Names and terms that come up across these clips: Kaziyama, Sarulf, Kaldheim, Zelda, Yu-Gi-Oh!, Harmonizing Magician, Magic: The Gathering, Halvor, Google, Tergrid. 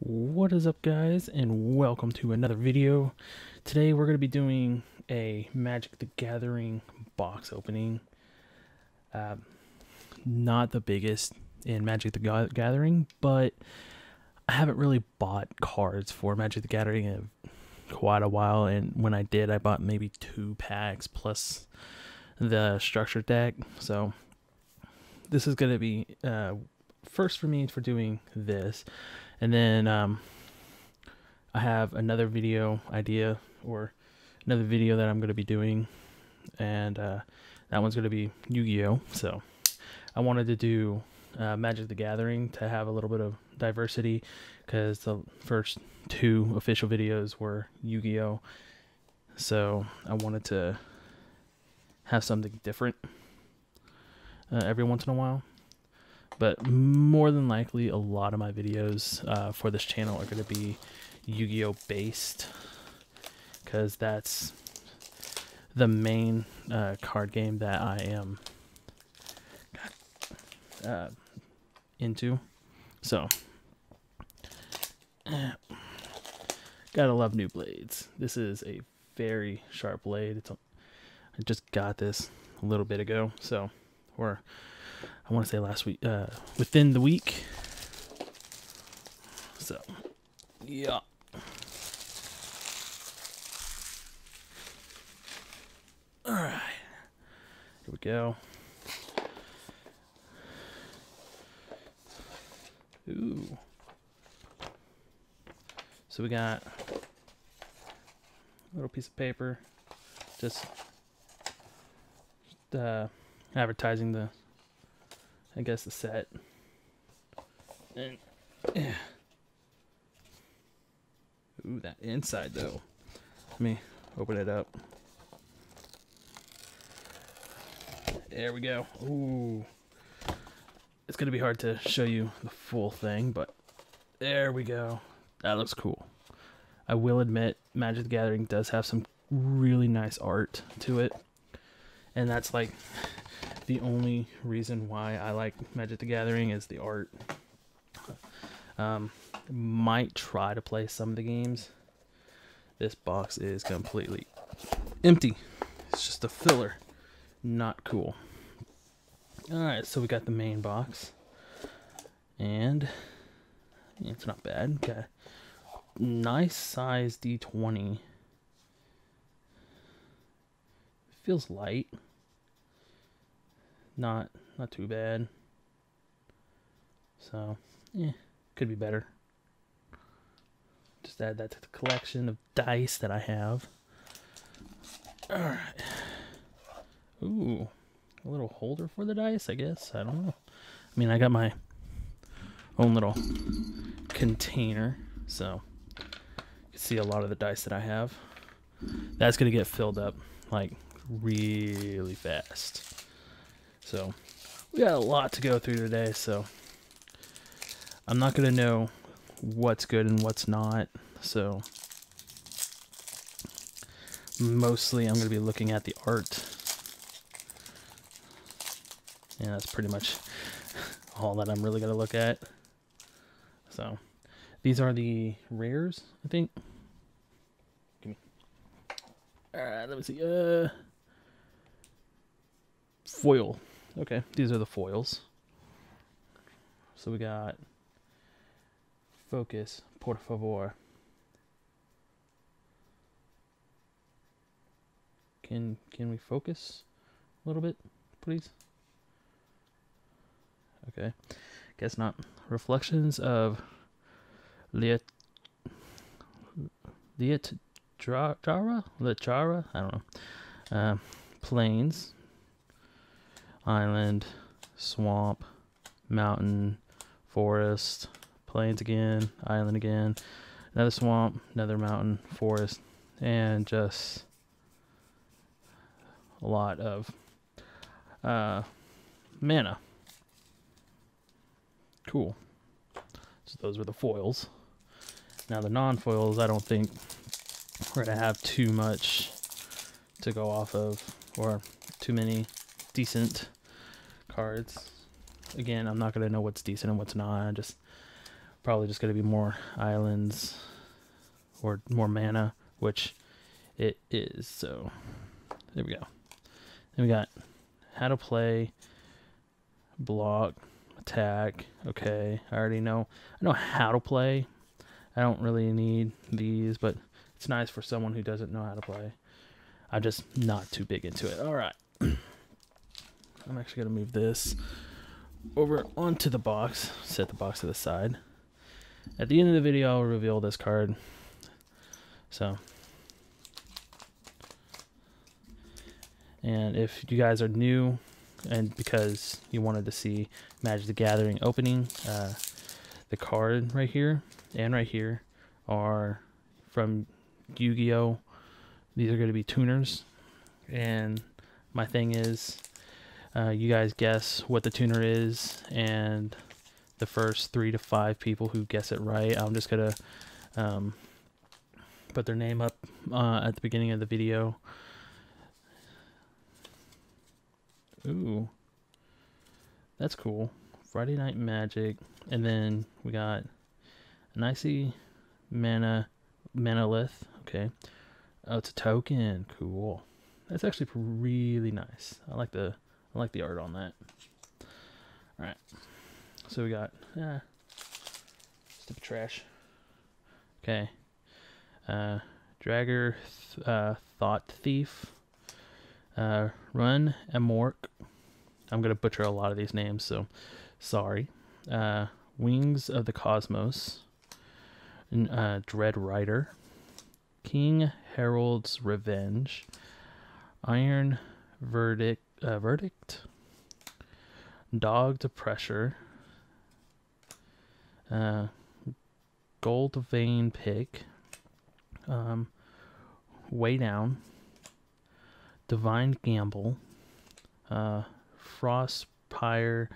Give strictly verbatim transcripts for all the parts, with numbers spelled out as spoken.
What is up, guys, and welcome to another video. Today we're going to be doing a Magic: The Gathering box opening. Um, not the biggest in Magic: The Ga- Gathering, but I haven't really bought cards for Magic: The Gathering in quite a while, and when I did, I bought maybe two packs plus the structure deck. So this is going to be uh, first for me for doing this. And then um, I have another video idea or another video that I'm going to be doing. And uh, that one's going to be Yu-Gi-Oh! So I wanted to do uh, Magic: The Gathering to have a little bit of diversity, because the first two official videos were Yu-Gi-Oh! So I wanted to have something different uh, every once in a while. But more than likely, a lot of my videos uh, for this channel are going to be Yu-Gi-Oh! Based, because that's the main uh, card game that I am uh, into. So, eh, gotta love new blades. This is a very sharp blade. It's a, I just got this a little bit ago, so we're... I want to say last week, uh, within the week. So, yeah. All right, here we go. Ooh. So we got a little piece of paper, just, just uh, advertising the, I guess, the set. And yeah. Ooh, that inside though. Let me open it up. There we go. Ooh. It's gonna be hard to show you the full thing, but there we go. That looks cool. I will admit, Magic: The Gathering does have some really nice art to it. And that's like the only reason why I like Magic: The Gathering is the art. Um, might try to play some of the games. This box is completely empty. It's just a filler. Not cool. Alright, so we got the main box. And it's not bad. Got a nice size D twenty. Feels light. Not, not too bad. So, yeah, could be better. Just add that to the collection of dice that I have. All right. Ooh, a little holder for the dice, I guess. I don't know. I mean, I got my own little container, so you can see a lot of the dice that I have. That's gonna get filled up like really fast. So we got a lot to go through today, so I'm not gonna know what's good and what's not. So mostly I'm gonna be looking at the art, and that's pretty much all that I'm really gonna look at. So these are the rares, I think. Give me. All right, let me see. Uh, foil. Okay, these are the foils. So we got Focus, Por Favor, can can we focus a little bit, please? Okay, guess not. Reflections of Liet Liet Jara Lechara, I don't know. Uh, plains, island, swamp, mountain, forest, plains again, island again, another swamp, another mountain, forest, and just a lot of uh, mana. Cool. So those were the foils. Now the non-foils, I don't think we're going to have too much to go off of, or too many decent cards. Again, I'm not going to know what's decent and what's not. I just probably just going to be more islands or more mana, which it is. So there we go. Then we got how to play, block, attack. Okay, I already know. I know how to play. I don't really need these, but it's nice for someone who doesn't know how to play. I'm just not too big into it. All right. I'm actually going to move this over onto the box, set the box to the side. At the end of the video, I'll reveal this card. So, and if you guys are new and because you wanted to see Magic the Gathering opening, uh, the card right here and right here are from Yu-Gi-Oh! These are going to be tuners, and my thing is, Uh, you guys guess what the tuner is, and the first three to five people who guess it right, I'm just gonna um, put their name up uh, at the beginning of the video. Ooh, that's cool. Friday Night Magic, and then we got an icy mana manolith. Okay, oh, it's a token. Cool. That's actually really nice. I like the. I like the art on that. All right, so we got uh, stupid trash. Okay, uh, Dragger, th uh, Thought Thief, uh, Run Amork. I'm gonna butcher a lot of these names, so sorry. Uh, Wings of the Cosmos, uh, Dread Rider, King Harold's Revenge, Iron Verdict. Uh, verdict, Dog to Pressure, uh, Gold Vein Pick, um, Way Down, Divine Gamble, uh, Frostpire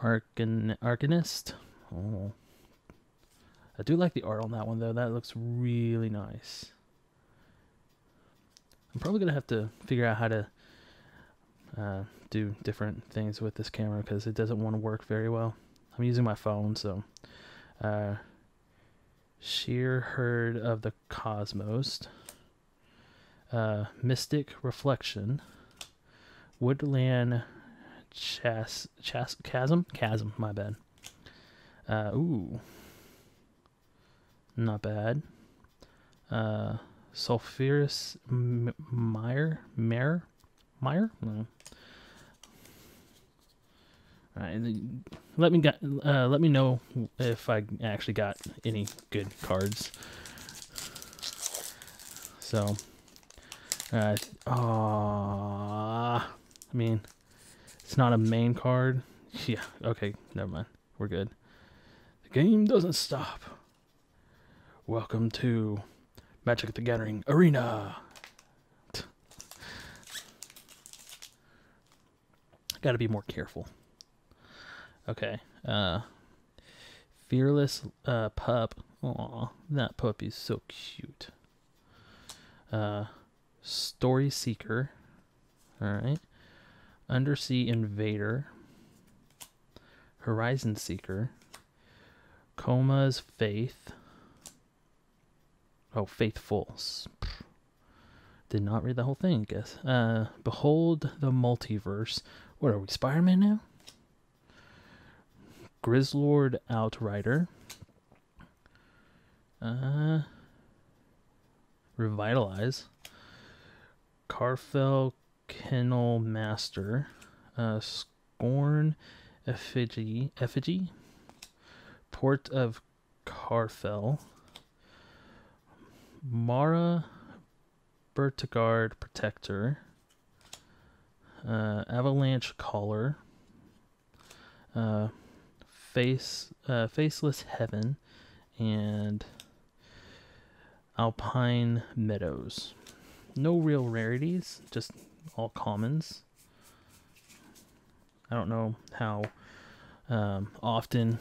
Arcan Arcanist. Oh, I do like the art on that one though. That looks really nice. I'm probably gonna have to figure out how to Uh, do different things with this camera because it doesn't want to work very well. I'm using my phone, so uh, Sheer Herd of the Cosmos, uh, Mystic Reflection, Woodland Chas Chas Chasm Chasm. My bad. Uh, ooh, not bad. Uh, Sulfurous M Mire Mare Mire. No. All right, let me got, uh, let me know if I actually got any good cards. So, uh, aw, I mean, it's not a main card. Yeah, okay, never mind. We're good. The game doesn't stop. Welcome to Magic the Gathering Arena. Got to be more careful. Okay, uh, Fearless uh, Pup. Aw, that puppy's so cute. Uh, Story Seeker. Alright. Undersea Invader. Horizon Seeker. Coma's Faith. Oh, Faithful. Did not read the whole thing, I guess. Uh, Behold the Multiverse. What are we, Spider-Man now? Grizzlord Outrider, uh, Revitalize, Carfell Kennel Master, uh, Scorn Effigy, Effigy, Port of Carfell, Mara Bertigard Protector, uh, Avalanche Caller, uh, Face, uh, Faceless Heaven, and Alpine Meadows. No real rarities, just all commons. I don't know how um, often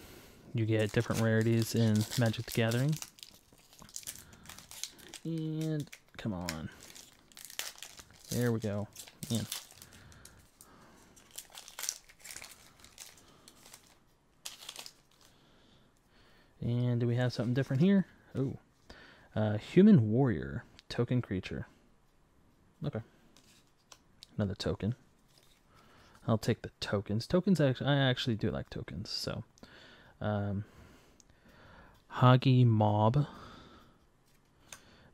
you get different rarities in Magic the Gathering. And come on. There we go. Yeah. And do we have something different here? Oh, uh, Human Warrior, token creature. Okay. Another token. I'll take the tokens. Tokens, actually, I actually do like tokens. So, um, Hagi Mob,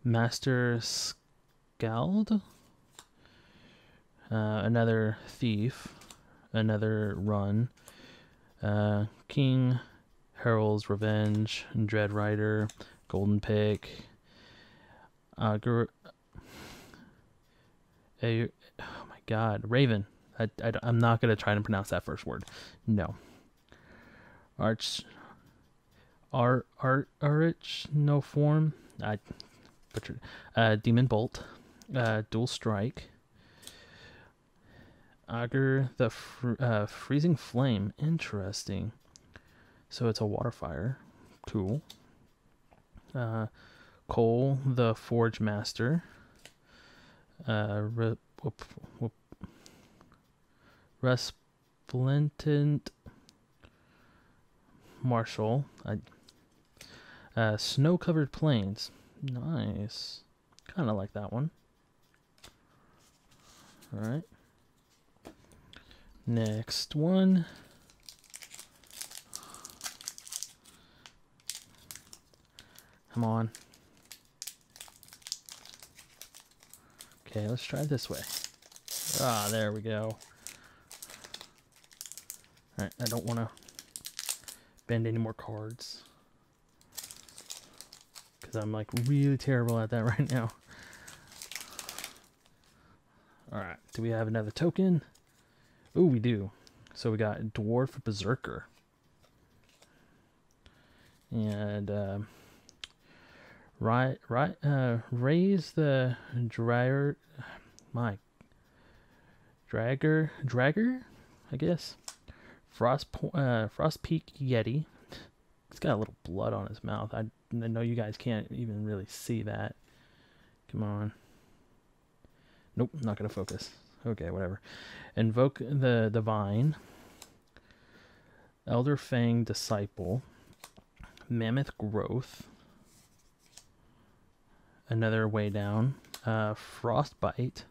Master Scald, uh, another Thief, another Run, uh, King Herald's Revenge, Dread Rider, Golden Pick, Agur, a, oh my God, Raven. I, I, I'm not gonna try to pronounce that first word. No. Arch, ar, ar, arch, no form. I butchered. Uh, Demon Bolt, uh, Dual Strike, Augur, the fr uh, Freezing Flame. Interesting. So it's a water fire. Cool. Uh, Cole, the Forge Master. Uh, re, whoop, whoop. Resplendent Marshall. I, uh, Snow-Covered Plains. Nice. Kind of like that one. All right. Next one. Come on. Okay, let's try this way. Ah, there we go. Alright, I don't want to bend any more cards, because I'm like really terrible at that right now. Alright, do we have another token? Ooh, we do. So we got Dwarf Berserker. And uh, right, right, uh, raise the dryer, my dragger, dragger, I guess. Frost, uh, Frost Peak Yeti. He's got a little blood on his mouth. I, I know you guys can't even really see that. Come on. Nope, not gonna focus. Okay, whatever. Invoke the Divine. Elder Fang Disciple. Mammoth Growth. Another way down. Uh, Frostbite.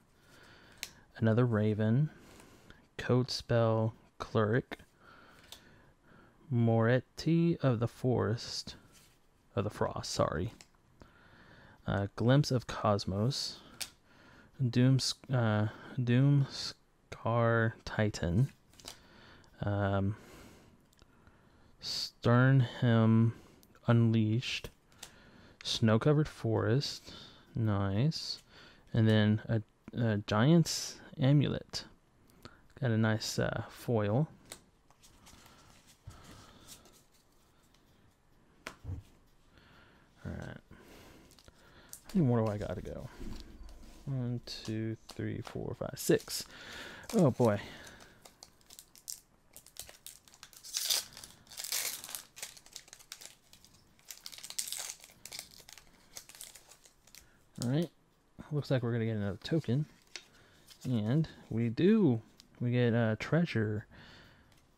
Another Raven. Code Spell Cleric. Moretti of the Forest, of the Frost, sorry. Uh, Glimpse of Cosmos, Doom, uh, Doom Scar Titan, um, Sternheim Unleashed, Snow Covered Forest, nice, and then a, a Giant's Amulet. Got a nice uh, foil. All right. How many more do I got to go? One, two, three, four, five, six. Oh boy. All right. Looks like we're gonna get another token, and we do. We get a uh, treasure.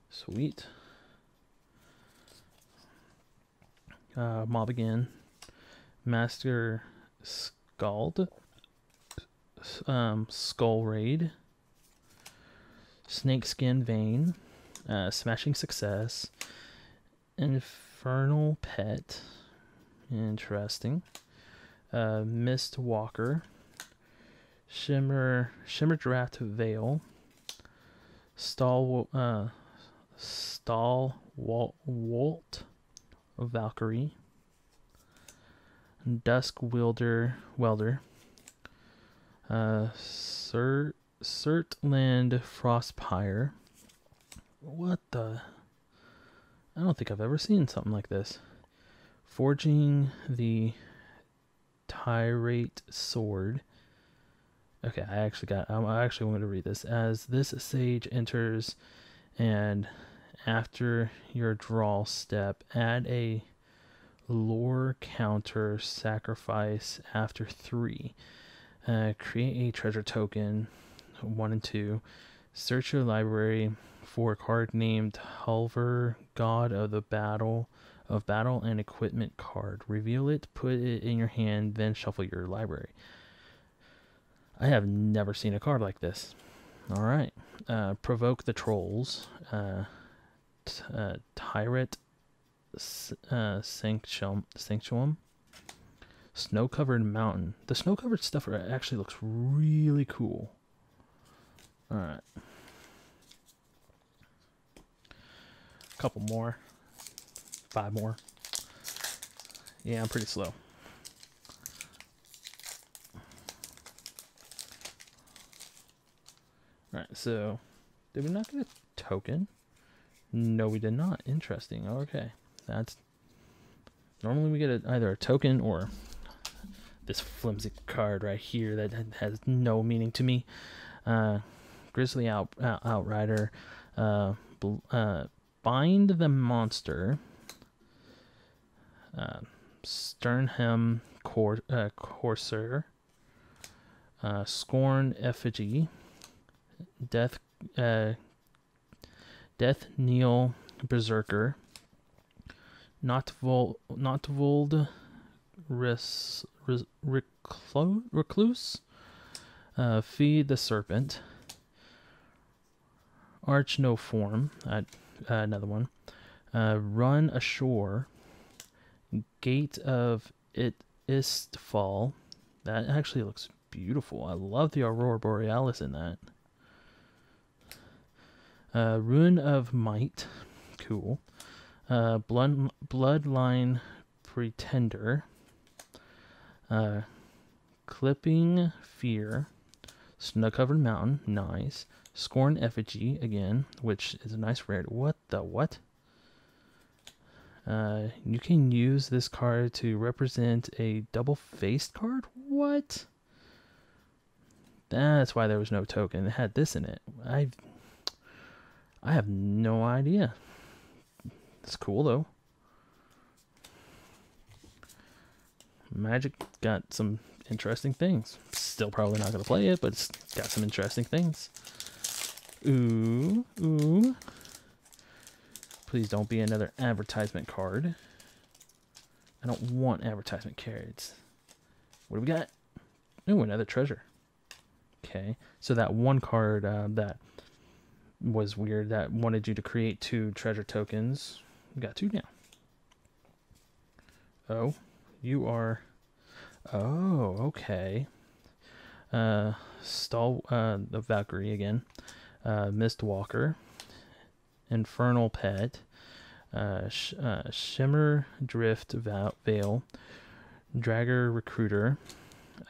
Sweet. Uh, mob again. Master Scald. Um, Skull Raid. Snakeskin Vein. Uh, Smashing Success. Infernal Pet. Interesting. Uh, Mist Walker. Shimmer, Shimmer Draft Veil. Stalwart uh, Stalwart Valkyrie. Dusk Wilder Welder. Uh, Sir Sirtland Frostpire. What the? I don't think I've ever seen something like this. Forging the Tirate Sword. Okay, I actually got, I actually wanted to read this. As this sage enters, and after your draw step, add a lore counter sacrifice after three. Uh, create a treasure token, one and two. Search your library for a card named Halvor, God of the Battle of battle and equipment card. Reveal it, put it in your hand, then shuffle your library. I have never seen a card like this. All right. Uh, provoke the Trolls. Uh, t uh, Tyrant uh, Sanctum Sanctuum. Snow-covered mountain. The snow-covered stuff actually looks really cool. All right. A couple more. Five more. Yeah, I'm pretty slow. All right, so did we not get a token? No, we did not. Interesting. Okay. That's... Normally we get a, either a token or... this flimsy card right here that has no meaning to me. Uh, Grizzly out, uh, Outrider. Uh, uh, bind the monster. Uh, Sternhem Cor uh, Corsair. Uh, Scorn Effigy. Death, uh, Death Kneel Berserker. Notvol Notvold Ris Recluse, recluse? Uh, Feed the Serpent, Arch No Form, uh, uh, another one, uh, Run Ashore, Gate of It Istfall. That actually looks beautiful. I love the Aurora Borealis in that. Uh, Rune of Might, cool. Uh, blood, Bloodline Pretender. Uh, Clipping Fear, Snow-Covered Mountain, nice. Scorn Effigy, again, which is a nice rare. What the what? Uh, you can use this card to represent a double-faced card? What? That's why there was no token. It had this in it. I I have no idea. It's cool, though. Magic got some interesting things. Still probably not going to play it, but it's got some interesting things. Ooh, ooh. Please don't be another advertisement card. I don't want advertisement cards. What do we got? Ooh, another treasure. Okay, so that one card uh, that was weird that wanted you to create two treasure tokens. We got two now. Oh. You are, oh, okay. Uh, Stall, uh, the Valkyrie again. Uh, Mistwalker, Infernal Pet, uh, sh uh, Shimmer Drift Veil, Dragger Recruiter,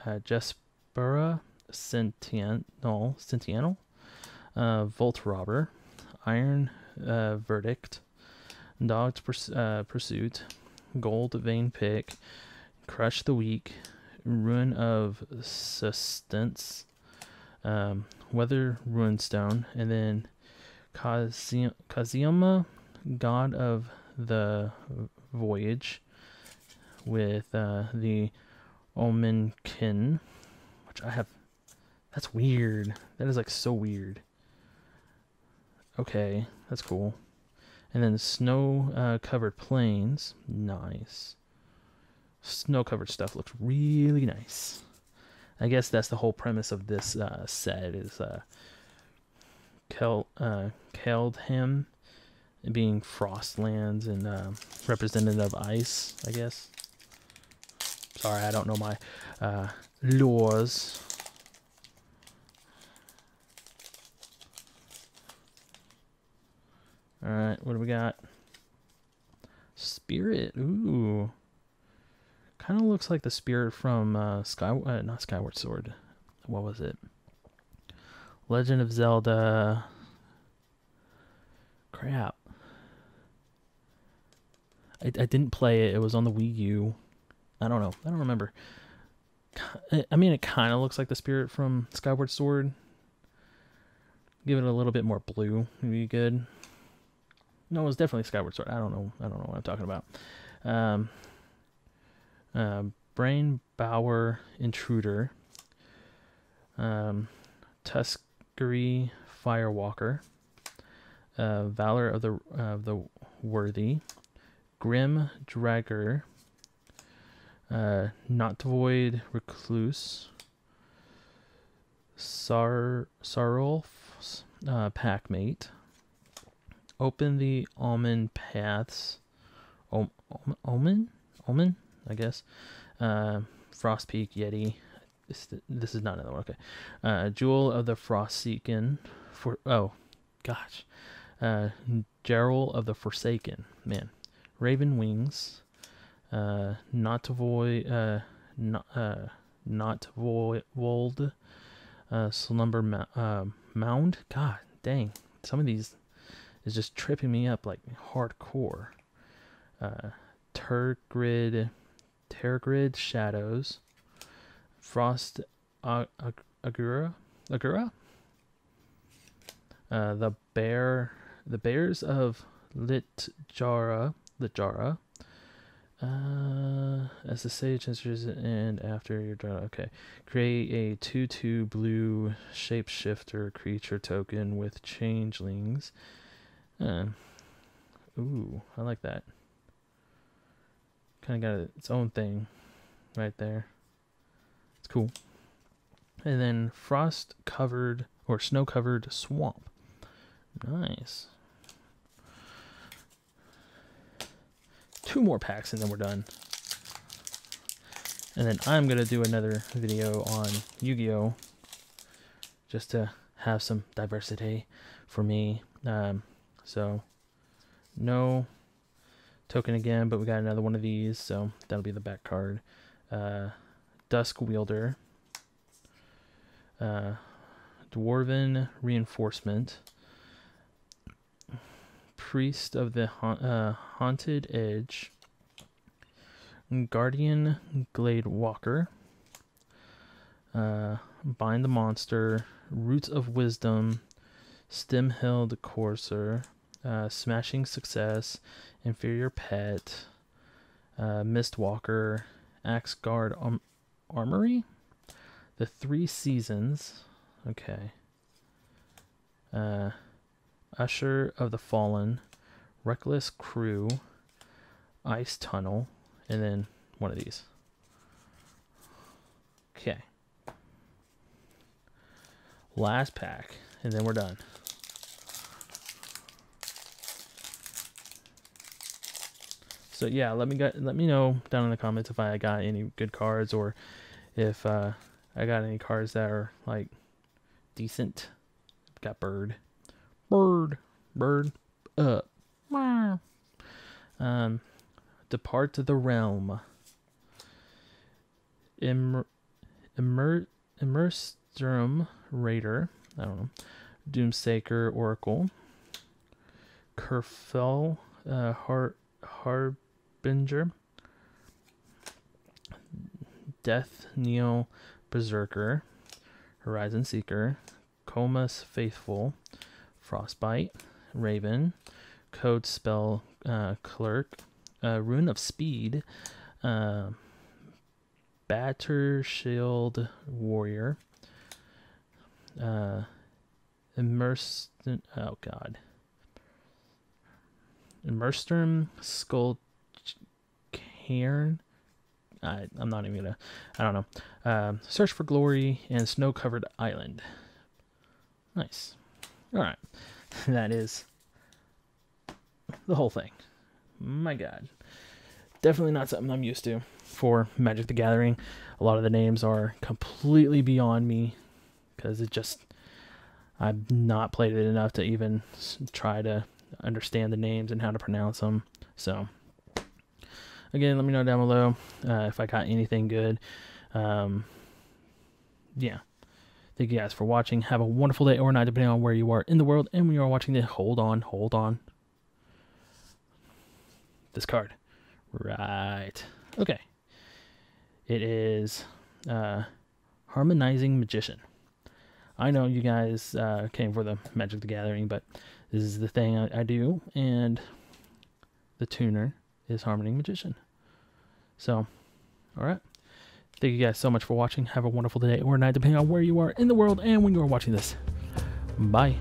uh, Jespera Sentinel, Sentinel, uh, Volt Robber, Iron uh, Verdict, Dog's Purs uh, Pursuit. Gold Vein Pick, Crush the Weak, Ruin of Sustenance, um, Weather Runestone, and then Kaziyama, God of the Voyage, with uh, the Omenkin, which I have. That's weird. That is like so weird. Okay, that's cool. And then Snow-Covered uh, Plains. Nice. Snow-covered stuff looks really nice. I guess that's the whole premise of this uh, set is uh, Kel uh, Kaldheim being Frostlands and uh, representative of ice, I guess. Sorry, I don't know my uh, lores. All right, what do we got? Spirit, ooh. Kind of looks like the spirit from uh, Sky, uh, not Skyward Sword. What was it? Legend of Zelda. Crap. I, I didn't play it, it was on the Wii U. I don't know, I don't remember. I mean, it kind of looks like the spirit from Skyward Sword. Give it a little bit more blue, would be good. No, it was definitely Skyward Sword. I don't know. I don't know what I'm talking about. Um, uh, Brain Bower Intruder. Um, Tuskery Firewalker. Uh, Valor of the of the Worthy. Grim Dragger, uh, Not Void Recluse, Sar Sarulf's uh, Packmate, Open the Almond Paths, Om Om Omen? Omen? I guess. Uh, Frostpeak Yeti. This, this is not another one. Okay. Uh, Jewel of the Frostseekin. For, oh, gosh. Uh, Gerald of the Forsaken. Man. Raven Wings. Uh, Not Void. Uh, not, uh, not Void. Uh, Slumber Mo uh, Mound. God dang. Some of these is just tripping me up like hardcore. Uh, Turgrid. Tergrid Shadows, Frost uh, Agura, Agura, uh, the bear, the bears of Litjara, Litjara, uh, as the sage enters and after your draw, okay, create a two two blue shapeshifter creature token with changelings. Uh, ooh, I like that. Kind of got its own thing right there. It's cool. And then frost covered or snow covered swamp. Nice. Two more packs and then we're done. And then I'm going to do another video on Yu-Gi-Oh! Just to have some diversity for me. Um, so no token again, but we got another one of these, so that'll be the back card. Uh, Dusk Wielder, uh, Dwarven Reinforcement, Priest of the ha uh, Haunted Edge, Guardian Glade Walker, uh, Bind the Monster, Roots of Wisdom, Stemhild Courser, Uh, Smashing Success, Inferior Pet, uh, Mistwalker, Axe Guard um, Armory, The Three Seasons, okay, uh, Usher of the Fallen, Reckless Crew, Ice Tunnel, and then one of these. Okay. Last pack, and then we're done. So yeah, let me get, let me know down in the comments if I got any good cards or if uh, I got any cards that are like decent. Got bird, bird, bird, uh, um, Depart the Realm, Immer, Immer, Immerstrum Raider, I don't know, Doomsaker Oracle, Kerfell, uh, Heart. Harbinger, Death Neo Berserker, Horizon Seeker, Coma's Faithful, Frostbite, Raven, Code Spell uh, Clerk, uh, Rune of Speed, uh, Batter Shield Warrior, uh, Immersed, oh god. Immerstrum, Skull Cairn. I, I'm not even gonna. I don't know. Um, Search for Glory and Snow Covered Island. Nice. All right, that is the whole thing. My God, definitely not something I'm used to for Magic: The Gathering. A lot of the names are completely beyond me because it just I've not played it enough to even try to understand the names and how to pronounce them. So again, let me know down below uh, if I got anything good. Um, yeah, thank you guys for watching. Have a wonderful day or night depending on where you are in the world. And when you are watching this, hold on, hold on this card, right? Okay, it is uh, Harmonizing Magician. I know you guys uh, came for the Magic: The Gathering, but this is the thing I, I do, and the tuner is Harmonizing Magician. So, alright. Thank you guys so much for watching. Have a wonderful day or night, depending on where you are in the world and when you are watching this. Bye.